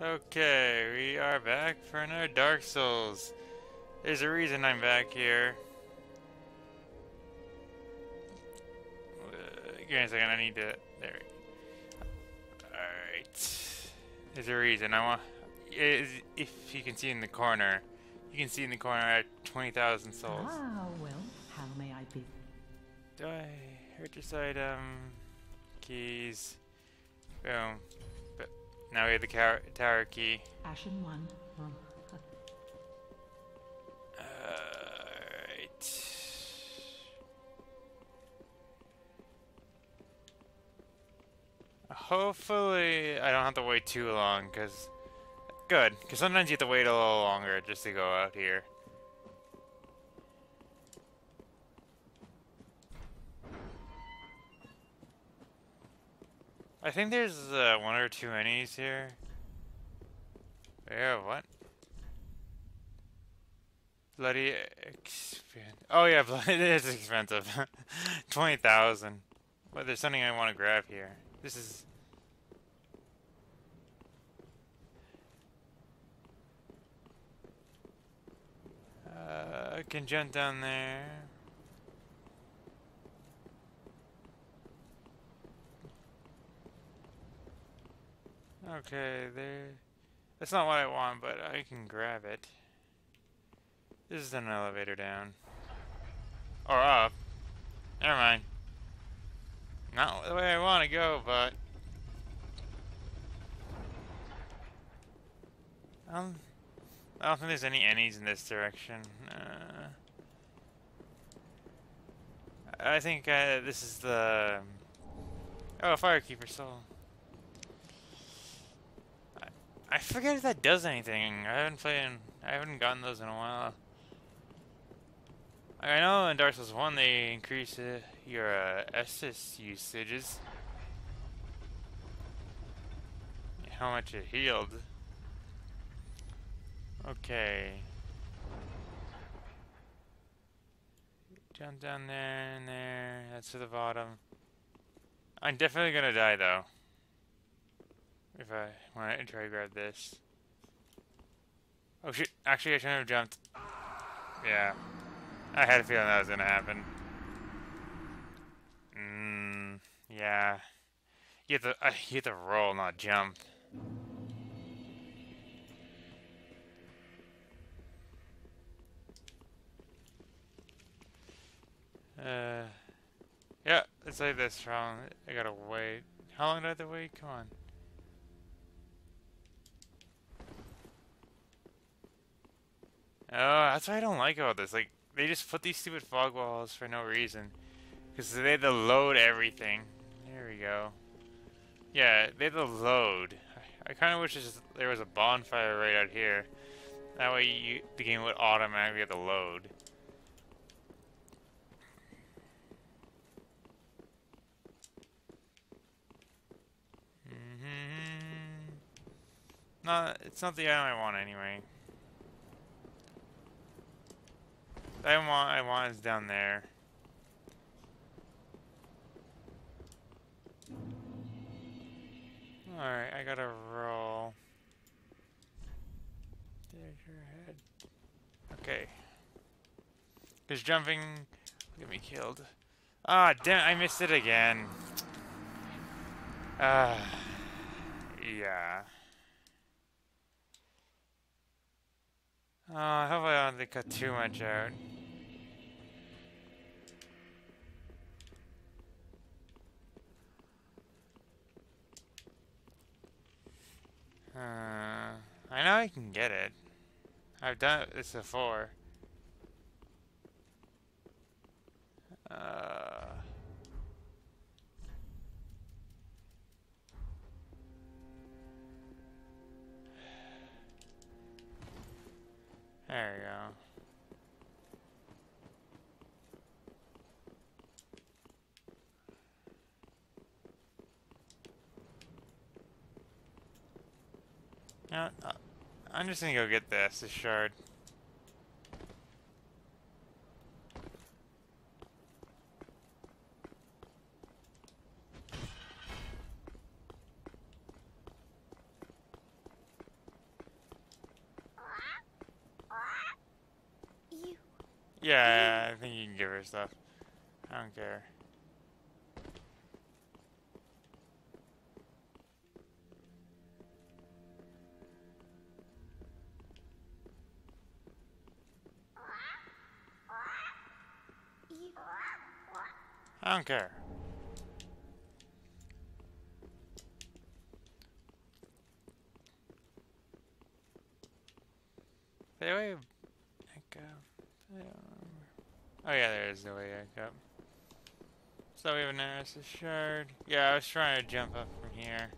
Okay, we are back for another Dark Souls. There's a reason I'm back here. Give me a second, I need to... There. Alright. There's a reason. I want... If you can see in the corner. You can see in the corner at 20,000 souls. Ah, well, how may I be? Do I... Purchase item... Keys... Boom. Now we have the tower key. Ashen one. Alright. Hopefully I don't have to wait too long, because... Good, because sometimes you have to wait a little longer just to go out here. I think there's one or two minis here. Yeah, what? Bloody expensive. Oh yeah, it is expensive. 20,000. Well, there's something I want to grab here. This is... I can jump down there. Okay, there. That's not what I want, but I can grab it. This is an elevator down. Or up. Never mind. Not the way I want to go, but... I don't think there's any ennies in this direction. I think this is the... Oh, firekeeper soul. I forget if that does anything. I haven't gotten those in a while. I know in Dark Souls 1 they increase your Estus usages. How much it healed. Okay. Jump down there and there. That's to the bottom. I'm definitely gonna die though. If I want to try to grab this. Oh shit, actually I shouldn't have jumped. Yeah. I had a feeling that was gonna happen. Yeah. You have to roll, not jump. Yeah, let's leave this wrong. I gotta wait. How long do I have to wait? Come on. Oh, that's what I don't like about this. Like, they just put these stupid fog walls for no reason. Because they had to load everything. There we go. Yeah, they had to load. I kind of wish there was a bonfire right out here. That way the game would automatically have to load. No, it's not the item I want anyway. I want is down there. Alright, I gotta roll. There's your head. Okay. There's jumping. Get me killed. Ah, damn, I missed it again. Yeah. I hope I don't cut too much out. I know I can get it. I've done this before. There we go. Now, I'm just gonna go get this, Estus shard. Yeah, I think you can give her stuff. I don't care. I don't care. They way back up. I don't remember. Oh yeah, there is the way back up. So we have an Estus shard. Yeah, I was trying to jump up from here.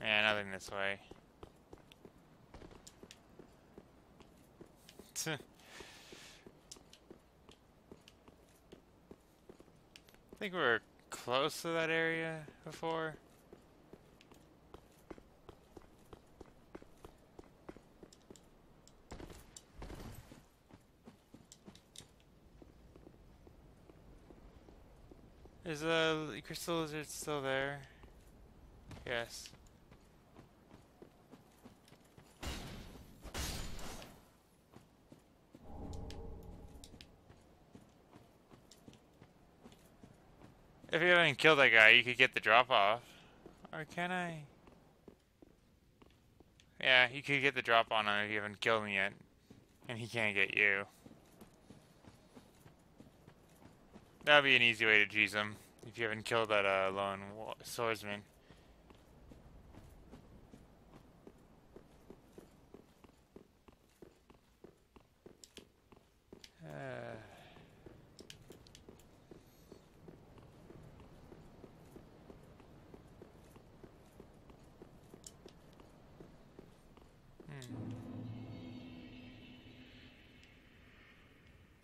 Yeah, nothing this way. I think we were close to that area before. Is the crystal lizard still there? Yes. If you haven't killed that guy, you could get the drop off. Or can I? Yeah, you could get the drop on him if you haven't killed him yet. And he can't get you. That would be an easy way to cheese him. If you haven't killed that lone swordsman.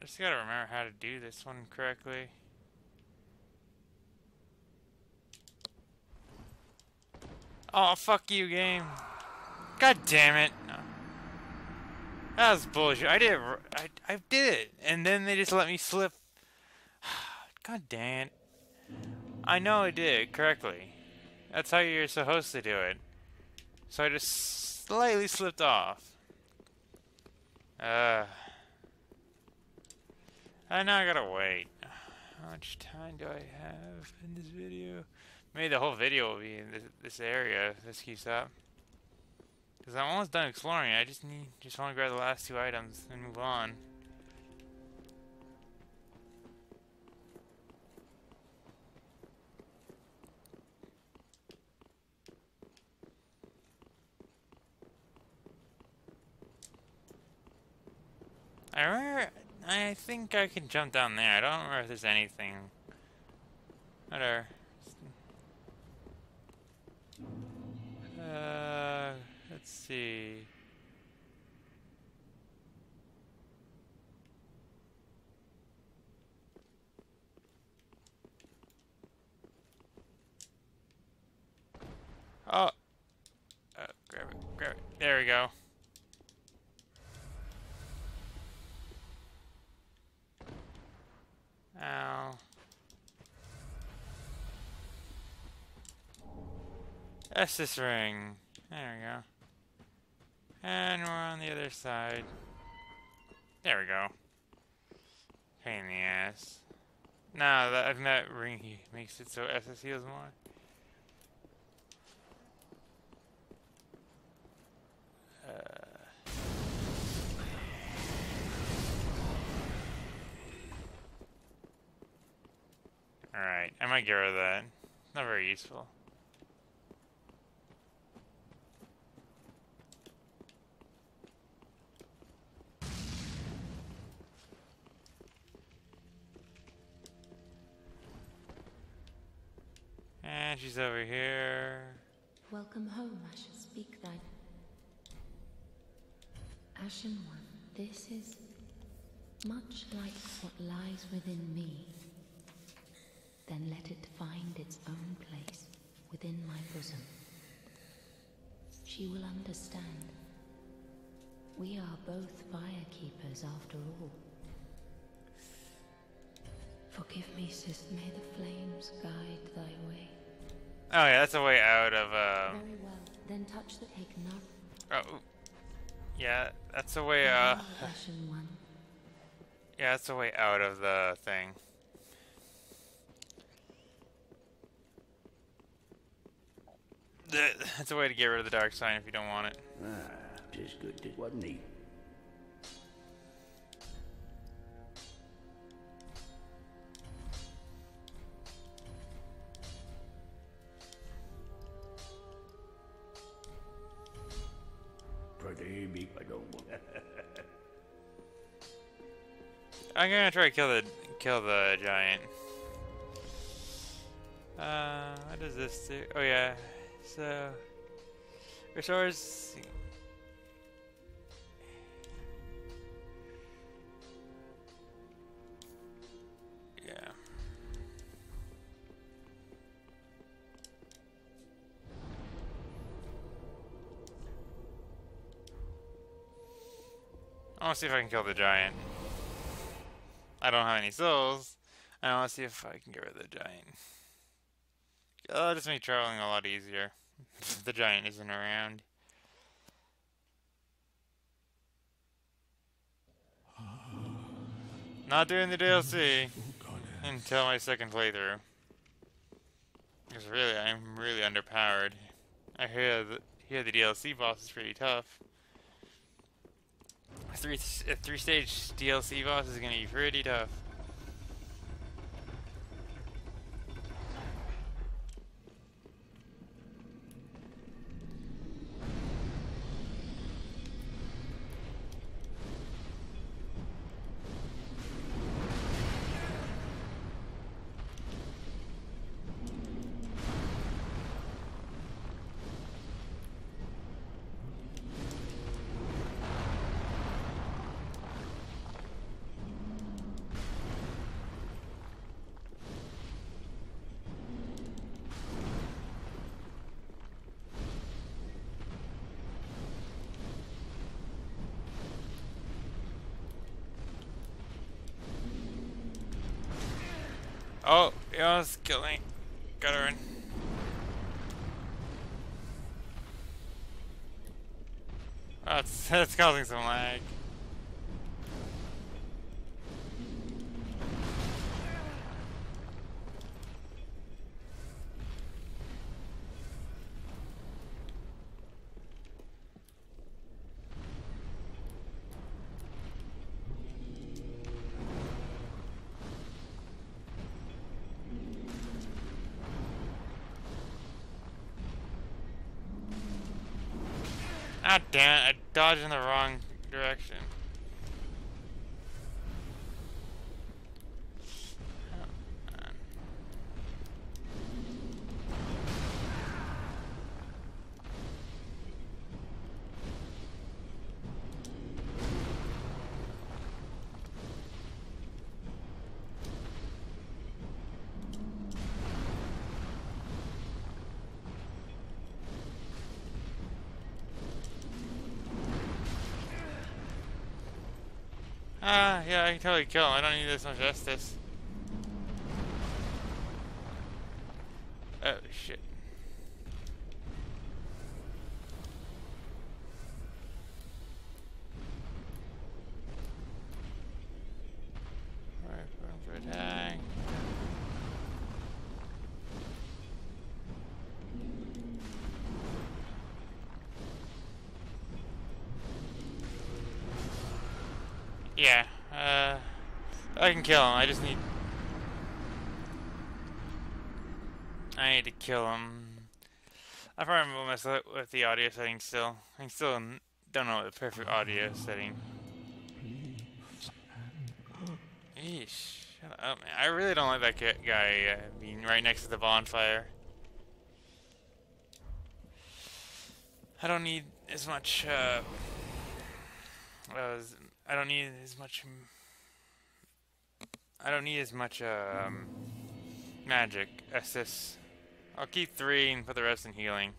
I just gotta remember how to do this one correctly. Oh, fuck you, game. God damn it. No. That was bullshit. I did it. And then they just let me slip. God damn it. I know I did it correctly. That's how you're supposed to do it. So I just slightly slipped off. And now I gotta wait. How much time do I have in this video? Maybe the whole video will be in this area if this keeps up. Because I'm almost done exploring. I just want to grab the last two items and move on. I remember. I think I can jump down there. I don't remember if there's anything. Whatever. Let's see. Oh. Grab it. There we go. Ow. Estus Ring. There we go. And we're on the other side. There we go. Pain in the ass. Now that ring makes it so Estus heals more. Alright, I might get rid of that. Not very useful. And she's over here. Welcome home, Ashes. Speak thine. Ashen one, this is much like what lies within me. Then let it find its own place within my bosom. She will understand. We are both firekeepers after all. Forgive me, sis. May the flames guide thy way. Oh yeah, that's a way out of. Very well. Then touch the ignore. Oh, yeah, that's a way. Yeah, that's a way out of the thing. That's a way to get rid of the dark sign if you don't want it. Ah, just good, wasn't he? I'm gonna try to kill the giant. What does this do? Oh yeah, so restores. Yeah. I want to see if I can kill the giant. I don't have any souls. I want to see if I can get rid of the giant. That'll just make traveling a lot easier. The giant isn't around. Not doing the DLC until my second playthrough. Because really, I'm really underpowered. I hear the DLC boss is pretty tough. A three-stage DLC boss is gonna be pretty tough. Oh, yeah, it's killing. Got her in. Oh, that's causing some lag. Ah, damn it, I dodged in the wrong direction. Yeah, I can totally kill him. I don't need this much Estus. Oh, shit. Alright, going for attack. Yeah. I can kill him. I just need. I need to kill him. I probably will mess up with the audio setting still. I still don't know the perfect audio setting. Eesh. Shut up, man. I really don't like that guy being right next to the bonfire. I don't need as much. I don't need as much. I don't need as much magic. Estus. I'll keep 3 and put the rest in healing.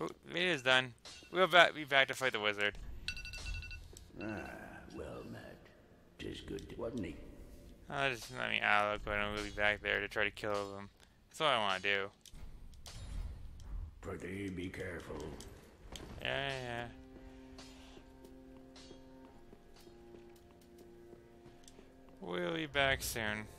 Oh, it is done. We'll be back to fight the wizard. Ah, well met. 'Tis good, wasn't he? Just let me out of the way. I'm going to be back there to try to kill them. That's what I want to do. Pretty be careful. Yeah. We'll be back soon.